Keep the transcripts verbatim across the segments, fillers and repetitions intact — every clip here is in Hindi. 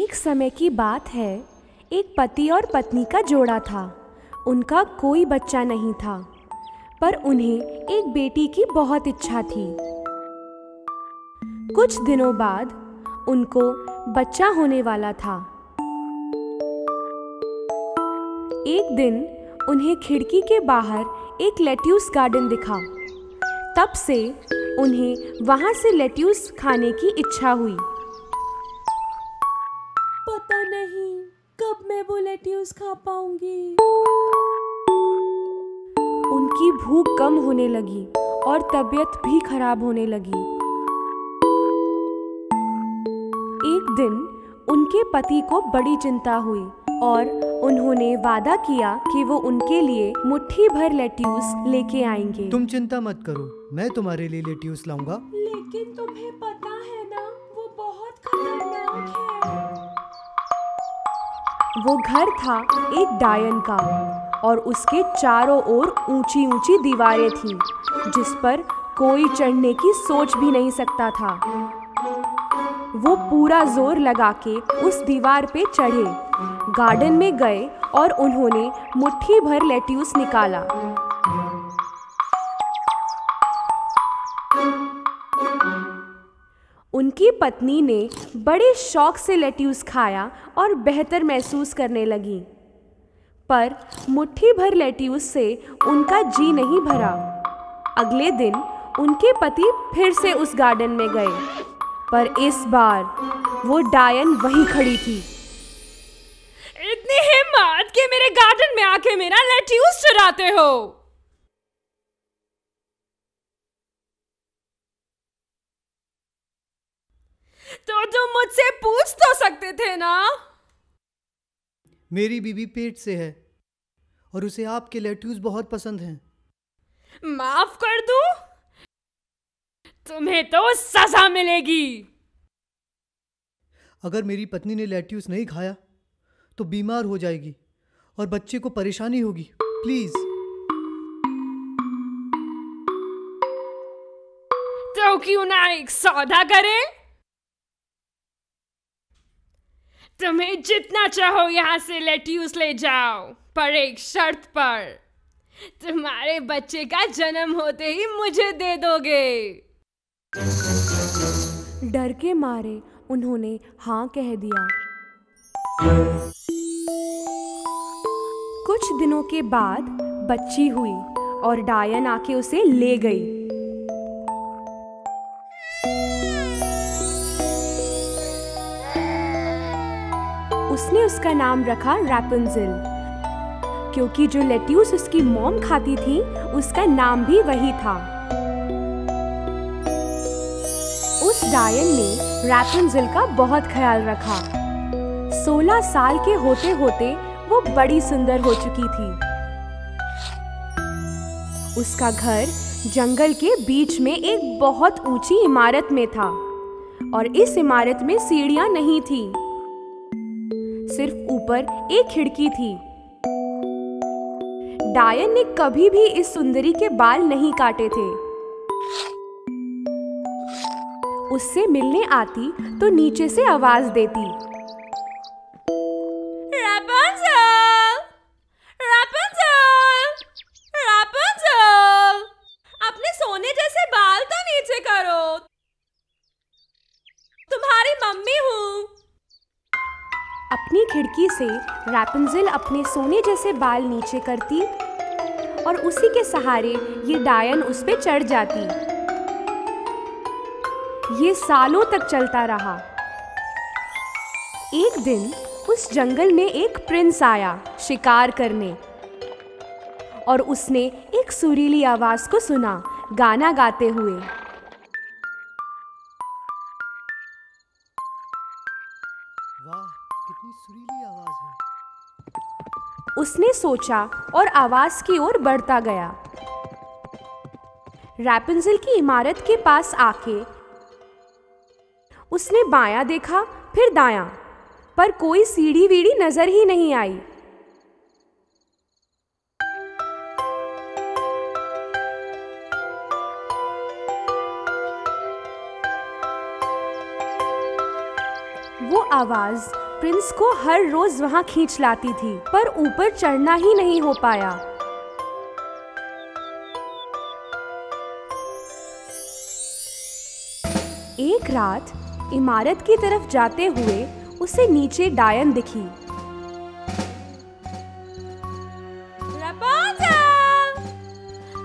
एक समय की बात है, एक पति और पत्नी का जोड़ा था। उनका कोई बच्चा नहीं था, पर उन्हें एक बेटी की बहुत इच्छा थी। कुछ दिनों बाद उनको बच्चा होने वाला था। एक दिन उन्हें खिड़की के बाहर एक लेट्यूस गार्डन दिखा। तब से उन्हें वहां से लेट्यूस खाने की इच्छा हुई। पता नहीं कब मैं वो लेट्यूस खा पाऊंगी। उनकी भूख कम होने लगी और तबीयत भी खराब होने लगी। एक दिन उनके पति को बड़ी चिंता हुई और उन्होंने वादा किया कि वो उनके लिए मुट्ठी भर लेट्यूस लेके आएंगे। तुम चिंता मत करो, मैं तुम्हारे लिए लेट्यूस लाऊंगा। लेकिन तुम्हें पता है ना, वो बहुत खतरनाक है। वो घर था एक डायन का और उसके चारों ओर ऊंची ऊंची दीवारें थीं, जिस पर कोई चढ़ने की सोच भी नहीं सकता था। वो पूरा जोर लगा के उस दीवार पे चढ़े, गार्डन में गए और उन्होंने मुट्ठी भर लेट्यूस निकाला। उनकी पत्नी ने बड़े शौक से लेट्यूस खाया और बेहतर महसूस करने लगी, पर मुट्ठी भर लेट्यूस से उनका जी नहीं भरा। अगले दिन उनके पति फिर से उस गार्डन में गए, पर इस बार वो डायन वहीं खड़ी थी। इतनी हिम्मत कि मेरे गार्डन में आके मेरा लेट्यूस चुराते हो। तो तुम मुझसे पूछ तो सकते थे ना। मेरी बीवी पेट से है और उसे आपके लेट्यूस बहुत पसंद हैं। माफ कर दूं? तुम्हें तो सजा मिलेगी। अगर मेरी पत्नी ने लेट्यूस नहीं खाया तो बीमार हो जाएगी और बच्चे को परेशानी होगी। प्लीज। तो क्यों ना एक सौदा करें? तुम्हें जितना चाहो यहाँ से लेट्यूस ले जाओ, पर एक शर्त पर, तुम्हारे बच्चे का जन्म होते ही मुझे दे दोगे। डर के मारे उन्होंने हाँ कह दिया। कुछ दिनों के बाद बच्ची हुई और डायन आके उसे ले गई। उसने उसका नाम रखा रैपुंजेल, क्योंकि जो लेट्यूस उसकी मॉम खाती थी उसका नाम भी वही था। डायन ने रैपुंजेल का बहुत ख्याल रखा। सोलह साल के होते होते वो बड़ी सुंदर हो चुकी थी। उसका घर जंगल के बीच में एक बहुत ऊंची इमारत में था और इस इमारत में सीढ़ियां नहीं थी, सिर्फ ऊपर एक खिड़की थी। डायन ने कभी भी इस सुंदरी के बाल नहीं काटे थे। उससे मिलने आती तो नीचे से आवाज देती, रैपुंजेल, रैपुंजेल, रैपुंजेल, अपने सोने जैसे बाल तो नीचे करो, तुम्हारी मम्मी हूँ। अपनी खिड़की से रैपुंजेल अपने सोने जैसे बाल नीचे करती और उसी के सहारे ये डायन उस पे चढ़ जाती। ये सालों तक चलता रहा। एक दिन उस जंगल में एक प्रिंस आया शिकार करने और उसने एक सुरीली आवाज को सुना गाना गाते हुए। वाह, कितनी सुरीली आवाज है। उसने सोचा और आवाज की ओर बढ़ता गया। रैपुंजेल की इमारत के पास आके उसने बायां देखा, फिर दायां, पर कोई सीढ़ी वीढ़ी नजर ही नहीं आई। वो आवाज़ प्रिंस को हर रोज वहाँ खींच लाती थी, पर ऊपर चढ़ना ही नहीं हो पाया। एक रात इमारत की तरफ जाते हुए उसे नीचे डायन दिखी। रापुंज़ल!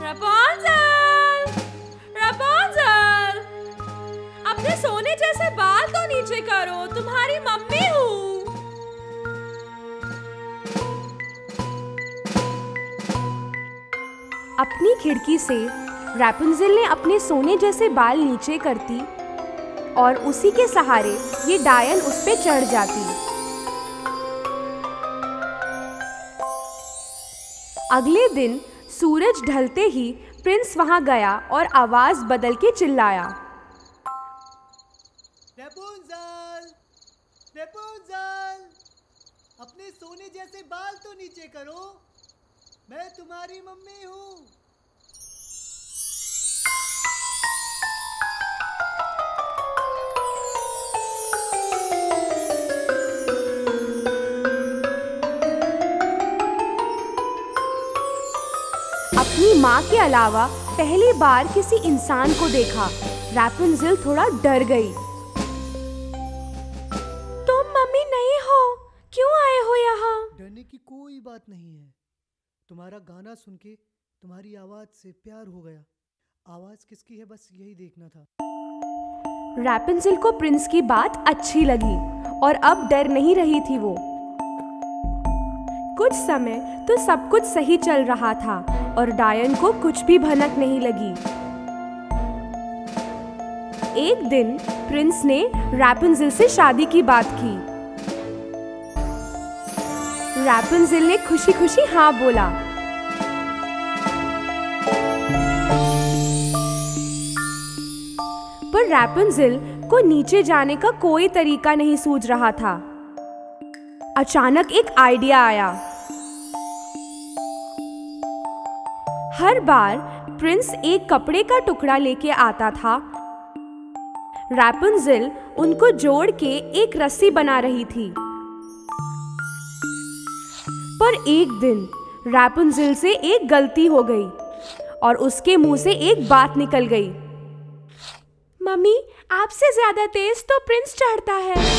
रापुंज़ल! रापुंज़ल! अपने सोने जैसे बाल तो नीचे करो, तुम्हारी मम्मी हूँ। अपनी खिड़की से रापुंज़ल ने अपने सोने जैसे बाल नीचे करती और उसी के सहारे ये डायन उस पे चढ़ जाती। अगले दिन सूरज ढलते ही प्रिंस वहां गया और आवाज बदल के चिल्लाया, रापुंज़ल! रापुंज़ल! अपने सोने जैसे बाल तो नीचे करो, मैं तुम्हारी मम्मी हूँ। अपनी माँ के अलावा पहली बार किसी इंसान को देखा, रापुंज़ल थोड़ा डर गई। तुम मम्मी नहीं हो, क्यों आए हो यहाँ? डरने की कोई बात नहीं है, तुम्हारा गाना सुन के तुम्हारी आवाज से प्यार हो गया। आवाज किसकी है बस यही देखना था। रापुंज़ल को प्रिंस की बात अच्छी लगी और अब डर नहीं रही थी वो। कुछ समय तो सब कुछ सही चल रहा था और डायन को कुछ भी भनक नहीं लगी। एक दिन प्रिंस ने रापुंज़ल से शादी की बात की। रापुंज़ल ने खुशी खुशी हाँ बोला। पर रापुंज़ल को नीचे जाने का कोई तरीका नहीं सूझ रहा था। अचानक एक आइडिया आया। हर बार प्रिंस एक कपड़े का टुकड़ा लेके आता था। रापुंज़ल उनको जोड़ के एक रस्सी बना रही थी। पर एक दिन रापुंज़ल से एक गलती हो गई और उसके मुंह से एक बात निकल गई, मम्मी आपसे ज्यादा तेज तो प्रिंस चढ़ता है।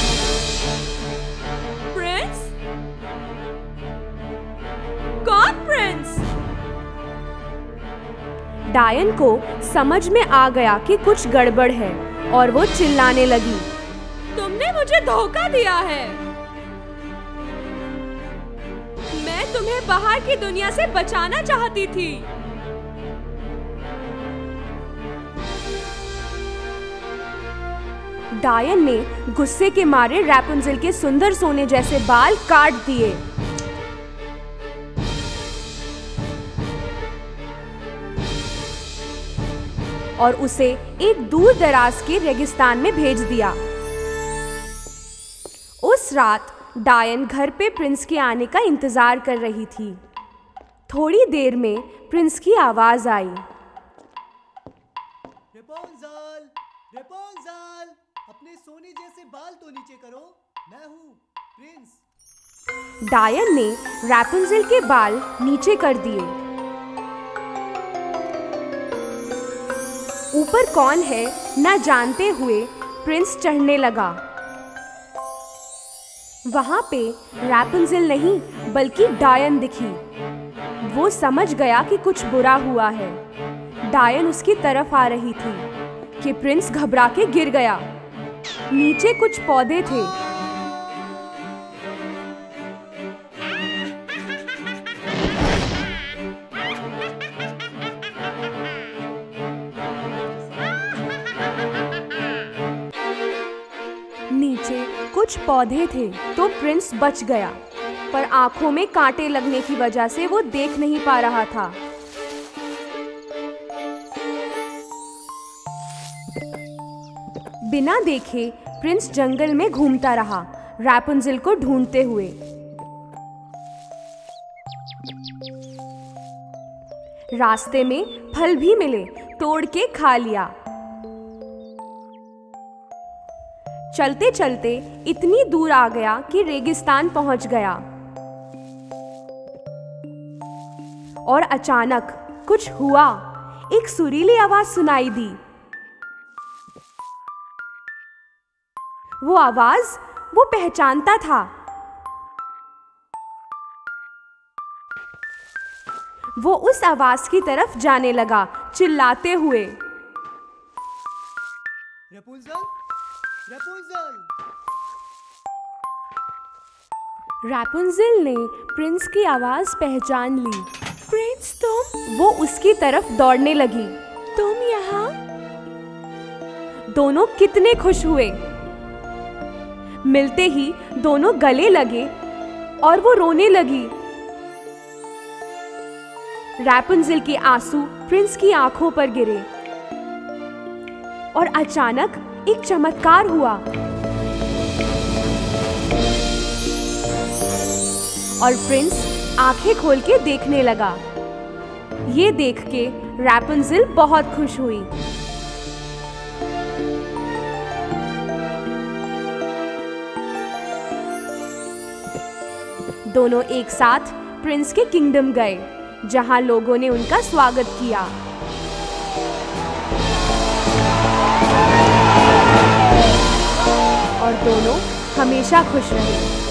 डायन को समझ में आ गया कि कुछ गड़बड़ है और वो चिल्लाने लगी, तुमने मुझे धोखा दिया है। मैं तुम्हें बाहर की दुनिया से बचाना चाहती थी। डायन ने गुस्से के मारे रापुंज़ल के सुंदर सोने जैसे बाल काट दिए। और उसे एक दूर दराज के रेगिस्तान में भेज दिया। उस रात डायन घर पे प्रिंस के आने का इंतजार कर रही थी। थोड़ी देर में प्रिंस की आवाज आई, रापुंज़ल! रापुंज़ल! अपने सोने जैसे बाल तो नीचे करो, मैं हूँ प्रिंस। डायन ने रापुंज़ल के बाल नीचे कर दिए। ऊपर कौन है ना जानते हुए प्रिंस चढ़ने लगा। वहां पे रापुंज़ल नहीं बल्कि डायन दिखी। वो समझ गया कि कुछ बुरा हुआ है। डायन उसकी तरफ आ रही थी कि प्रिंस घबरा के गिर गया। नीचे कुछ पौधे थे। कुछ पौधे थे तो प्रिंस बच गया, पर आंखों में कांटे लगने की वजह से वो देख नहीं पा रहा था। बिना देखे प्रिंस जंगल में घूमता रहा, रापुंज़ल को ढूंढते हुए। रास्ते में फल भी मिले, तोड़ के खा लिया। चलते चलते इतनी दूर आ गया कि रेगिस्तान पहुंच गया। और अचानक कुछ हुआ, एक सुरीली आवाज सुनाई दी। वो आवाज वो पहचानता था। वो उस आवाज की तरफ जाने लगा, चिल्लाते हुए, रपुंजल, रपुंजल। रपुंजल ने प्रिंस की आवाज पहचान ली। प्रिंस तुम? वो उसकी तरफ दौड़ने लगी। तुम यहाँ? दोनों कितने खुश हुए। मिलते ही दोनों गले लगे और वो रोने लगी। रपुंजल के आंसू प्रिंस की आंखों पर गिरे और अचानक एक चमत्कार हुआ और प्रिंस आंखें खोल के देखने लगा। ये देख के रपुंजल बहुत खुश हुई। दोनों एक साथ प्रिंस के किंगडम गए, जहां लोगों ने उनका स्वागत किया। और दोनों हमेशा खुश रहे।